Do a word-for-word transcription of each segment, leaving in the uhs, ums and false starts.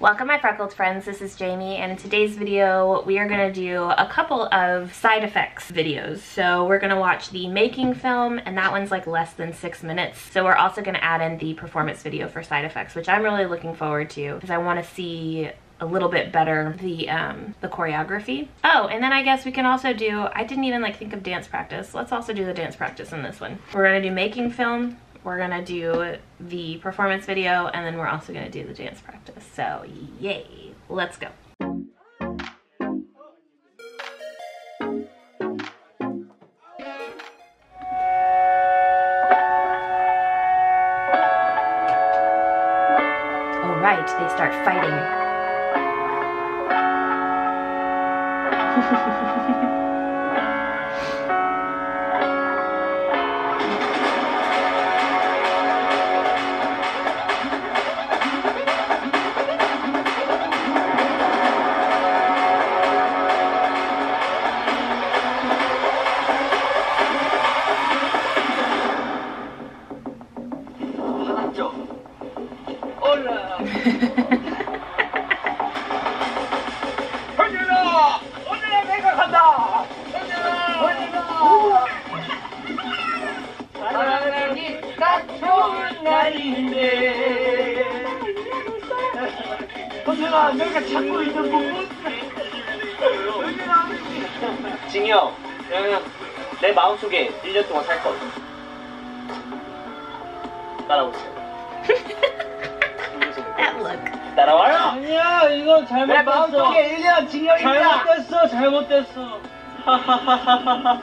Welcome my freckled friends, this is Jamie, and in today's video we are going to do a couple of side effects videos. So we're going to watch the making film, and that one's like less than six minutes. So we're also going to add in the performance video for side effects, which I'm really looking forward to because I want to see a little bit better the um, the choreography. Oh, and then I guess we can also do, I didn't even like think of dance practice. Let's also do the dance practice in this one. We're gonna do making film, we're gonna do the performance video, and then we're also gonna do the dance practice. So yay, let's go. All right, they start fighting. 징여, 그러면 내 마음속에 일 년 동안 살 거예요. 따라오세요. 따라와요. 아니야, 이거 잘못됐어. 내 마음속에 일 년 징여입니다. 잘못됐어, 잘못됐어. 하하하하하.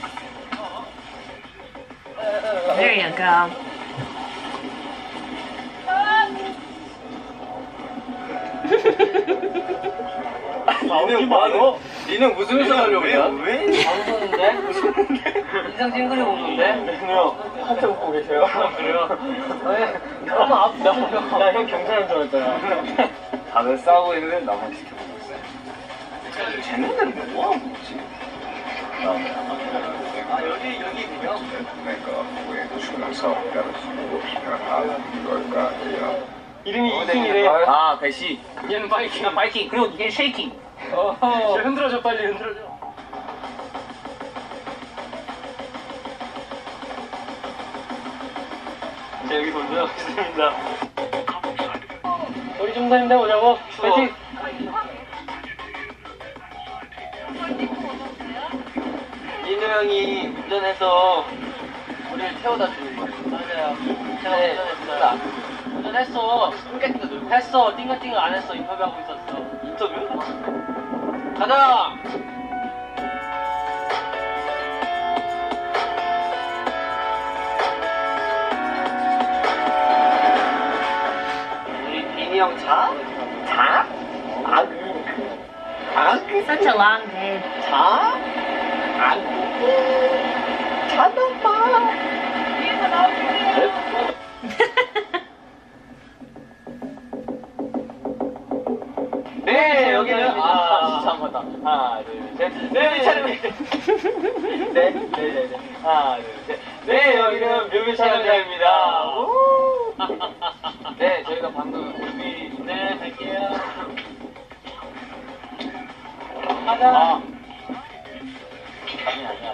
There you go. 마음이 많어? 니는 무슨 일을 하려고 그래? 왜? 안 웃었는데? 웃었는데? 인상 찡그리고 웃는데? 그래요. 한참 웃고 계세요? 그래요? 너무 아프다. 나 형 경찰인 줄 알았잖아. 다들 싸우고 있는데 나만 지켜보고 있어요. 쟤네들은 뭐 하는 거지? 아, 여기, 여기군요? 그러니까, 왜 죽으면서 나를 죽이고 비판하는 걸까 해요. 이름이 이킹이래. 아, 배시. 얘는 바이킹. 아, 바이킹. 그리고 얘는 쉐이킹. 어허. 흔들어줘, 빨리 흔들어줘. 자, 여기 먼저 하겠습니다. 우리 좀 더 힘내보자고. 파이팅! 민우 형이 운전해서 우리를 태워다 주는 거야. 맞아요. 제가 운전했어요. 했어. 했어. 띵글띵글 안 했어. 인터뷰하고 있었어. 인터뷰? 가자! 우리 비니 형 자? 자? 아그. 아그. Such a long day. 자? 아그. 자도 봐. 뒤에서 나오고. 네, 여기는 아, 진짜 한 번 더. 하나, 둘, 셋. 네, 촬영입니다. 네, 네, 네, 네. 하나, 둘, 셋. 네, 여기는 뮤비 촬영장입니다. 오. 네, 저희가 방금 뮤비 네, 할게요. 가자. 아. 아니, 아니야.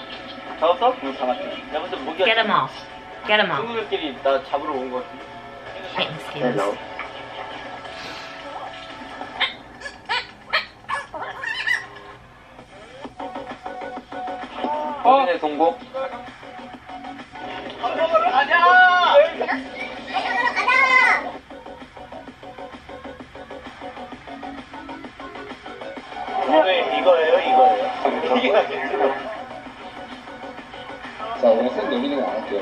Get him off. Get him off. Hello. Oh, 동고. 이거예요, 이거예요. 자, 오늘 셋 놀리는 거 안 할게요.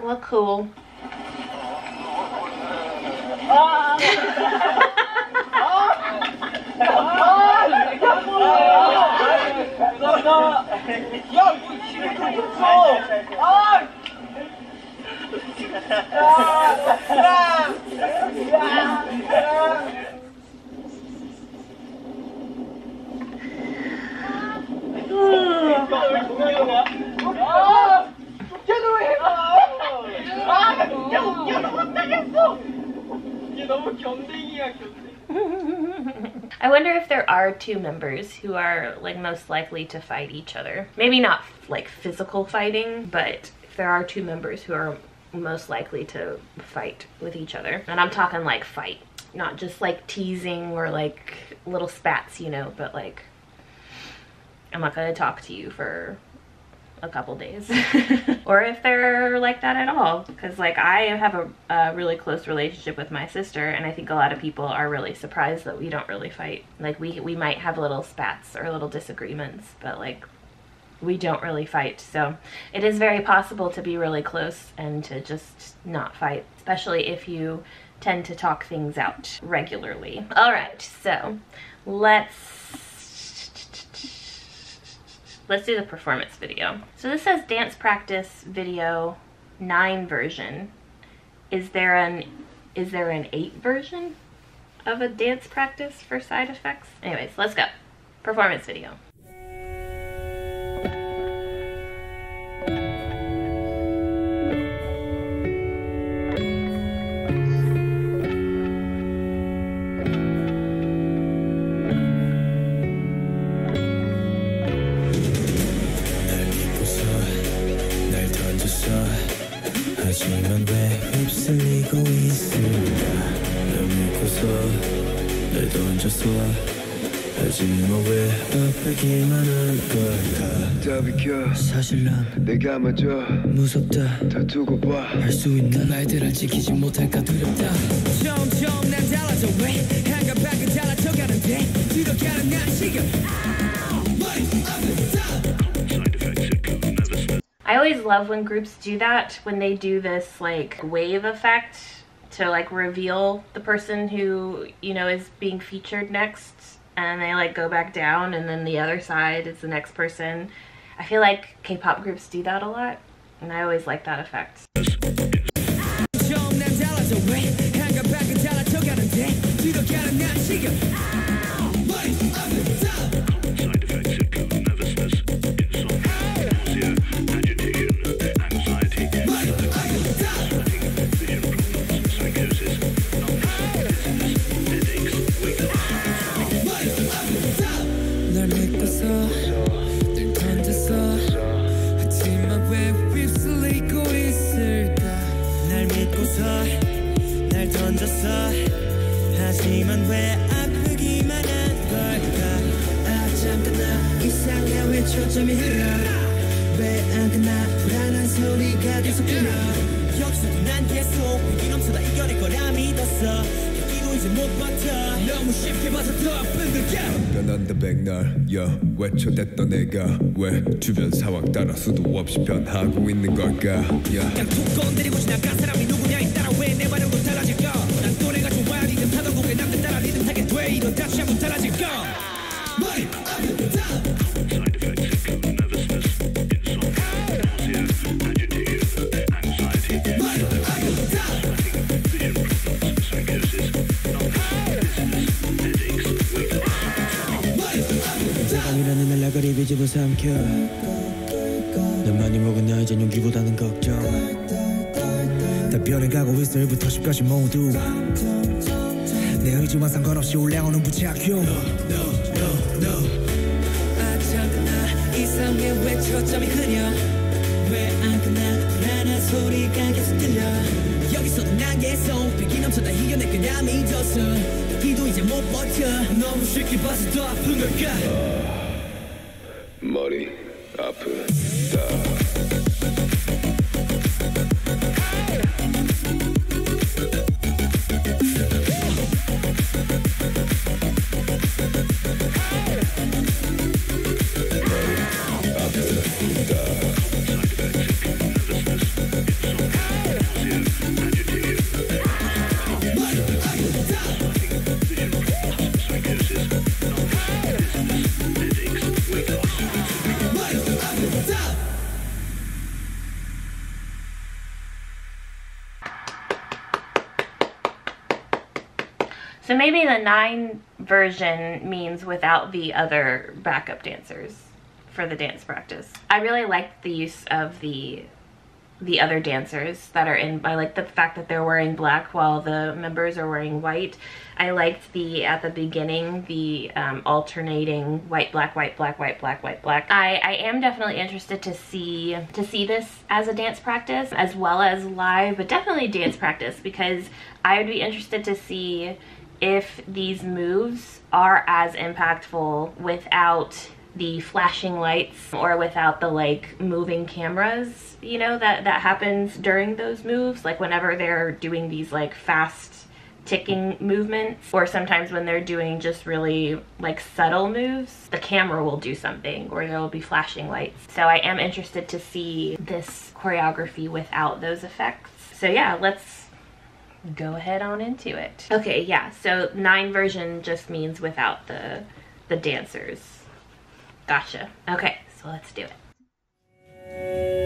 Look cool. I wonder if there are two members who are like most likely to fight each other. Maybe not like physical fighting, but if there are two members who are most likely to fight with each other. And I'm talking like fight, not just like teasing or like little spats, you know, but like I'm not gonna talk to you for a couple days. Or if they're like that at all, because like I have a, a really close relationship with my sister, and I think a lot of people are really surprised that we don't really fight. Like we we might have little spats or little disagreements, but like we don't really fight. So it is very possible to be really close and to just not fight, especially if you tend to talk things out regularly. All right, so let's Let's do the performance video. So this says dance practice video nine version. Is there an is there an eight version of a dance practice for Side Effects? Anyways, let's go. Performance video. 사실 난 내가 맞아 무섭다 다투고 봐 할 수 있는 말들을 지키지 못할까 두렵다 점점 난 달라져 왜 한가방에 달라져가는데 들어가는 난 지금 I always love when groups do that, when they do this like wave effect to like reveal the person who, you know, is being featured next, and they like go back down and then the other side is the next person. I feel like K-pop groups do that a lot, and I always like that effect. 삼켜 난 많이 먹은 나 이젠 용기보다는 걱정 다 변해가고 있어 일부터 십까지 모두 내 의지와 상관없이 올라오는 부작용 아 참나 이상해 왜 초점이 흐려 왜 안 끝나라는 소리가 계속 들려 여기서도 난 계속 비기 넘쳐다 이겨낼 거야 믿었어 기도 이제 못 버텨 너무 쉽게 봐서 더 아픈 걸까 머리 아프다 So maybe the nine version means without the other backup dancers for the dance practice. I really liked the use of the the other dancers that are in. I like the fact that they're wearing black while the members are wearing white. I liked the, at the beginning, the um, alternating white, black, white, black, white, black, white, black. I, I am definitely interested to see, to see this as a dance practice as well as live, but definitely dance practice, because I would be interested to see if these moves are as impactful without the flashing lights or without the like moving cameras, you know, that, that happens during those moves, like whenever they're doing these like fast ticking movements, or sometimes when they're doing just really like subtle moves, the camera will do something or there will be flashing lights. So I am interested to see this choreography without those effects. So yeah, let's go ahead on into it. Okay, yeah, so nine version just means without the the dancers. Gotcha. Okay, so let's do it. Hey!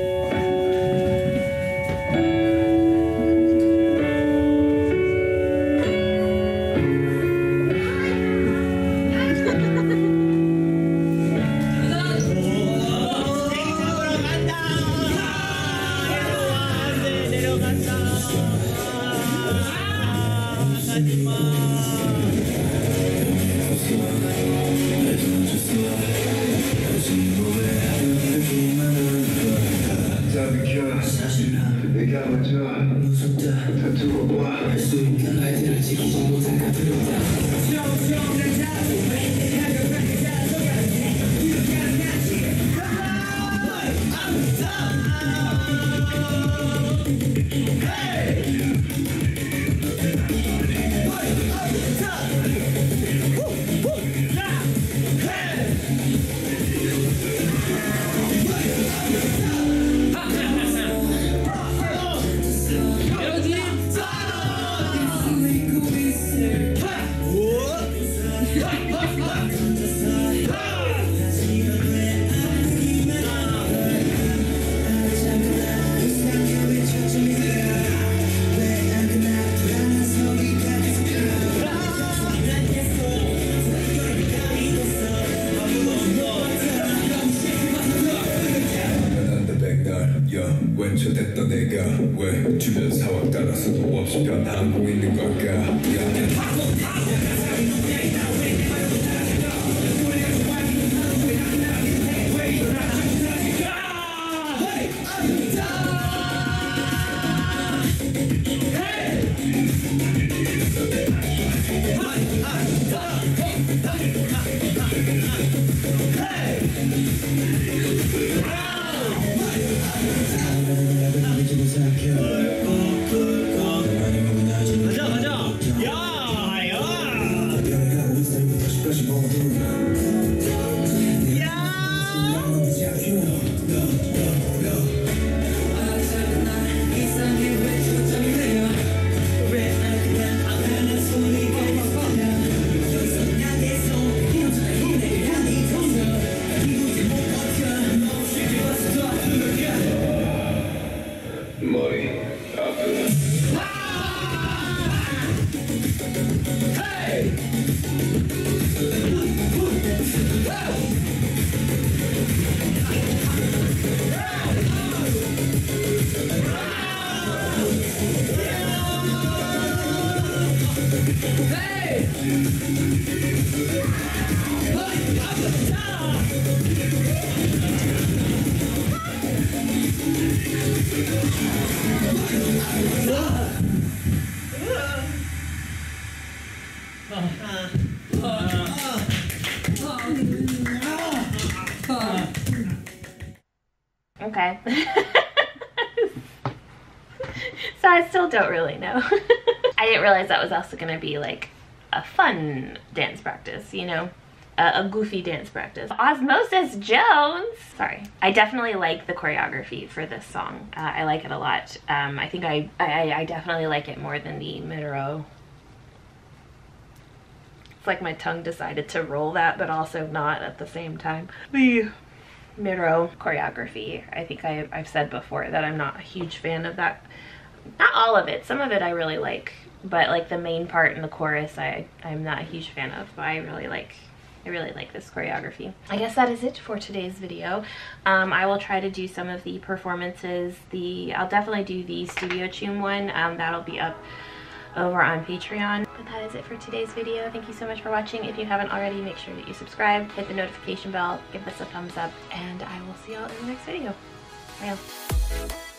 Okay. So I still don't really know. I didn't realize that was also gonna be like a fun dance practice, you know? Uh, a goofy dance practice. Osmosis Jones! Sorry. I definitely like the choreography for this song. Uh, I like it a lot. Um, I think I, I, I definitely like it more than the Miro. It's like my tongue decided to roll that, but also not at the same time. The Miro choreography. I think I, I've said before that I'm not a huge fan of that. Not all of it. Some of it I really like, but like the main part in the chorus, I, I'm not a huge fan of, but I really like I really like this choreography. I guess that is it for today's video. Um, I will try to do some of the performances. The I'll definitely do the Studio Choom one. Um, that'll be up over on Patreon. But that is it for today's video. Thank you so much for watching. If you haven't already, make sure that you subscribe, hit the notification bell, give this a thumbs up, and I will see y'all in the next video. Bye.